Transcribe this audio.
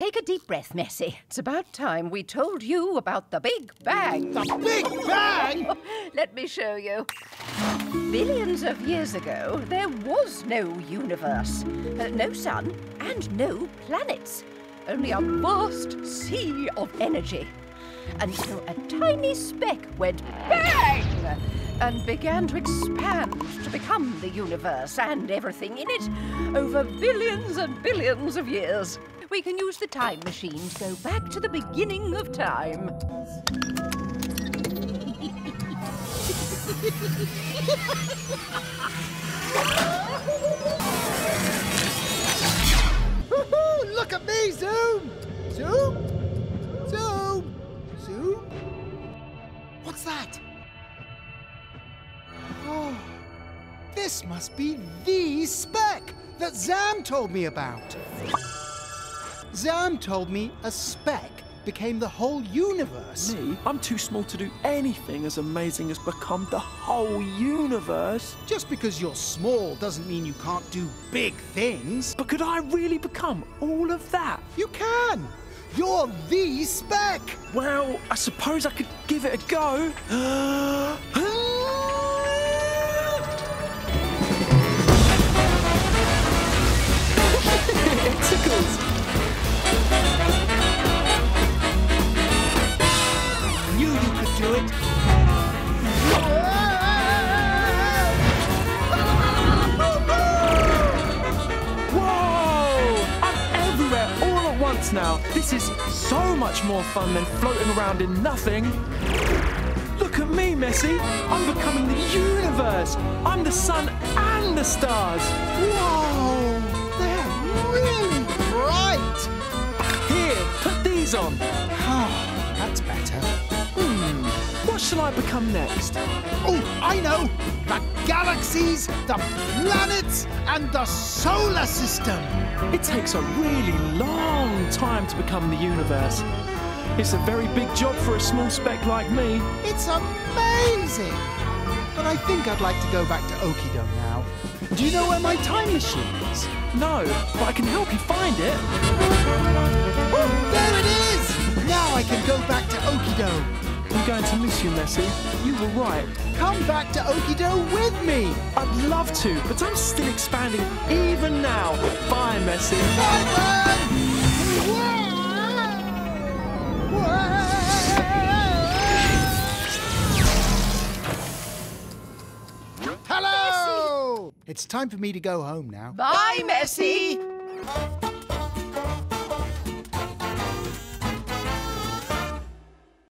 Take a deep breath, Messy. It's about time we told you about the Big Bang. The Big Bang? Let me show you. Billions of years ago, there was no universe, no sun, and no planets. Only a vast sea of energy. Until a tiny speck went bang! And began to expand to become the universe and everything in it over billions and billions of years. We can use the time machine to go back to the beginning of time. Woohoo! Look at me, Zoom! Zoom! Zoom! Zoom? What's that? Oh, this must be the speck that Zam told me about. Zam told me a speck became the whole universe. Me? I'm too small to do anything as amazing as become the whole universe. Just because you're small doesn't mean you can't do big things. But could I really become all of that? You can! You're the speck! Well, I suppose I could give it a go. It tickles. I knew you could do it. Whoa! I'm everywhere all at once now. This is so much more fun than floating around in nothing. Look at me, Messy. I'm becoming the universe. I'm the sun and the stars. Whoa! Really bright! Here, put these on. Ah, that's better. What shall I become next? Oh, I know! The galaxies, the planets, and the solar system! It takes a really long time to become the universe. It's a very big job for a small speck like me. It's amazing! But I think I'd like to go back to Okido now. Do you know where my time machine is? No, but I can help you find it. Oh, there it is! Now I can go back to Okido. I'm going to miss you, Messy. You were right. Come back to Okido with me. I'd love to, but I'm still expanding even now. Bye, Messy. Bye, bye. Whoa. Whoa. It's time for me to go home now. Bye, Messy!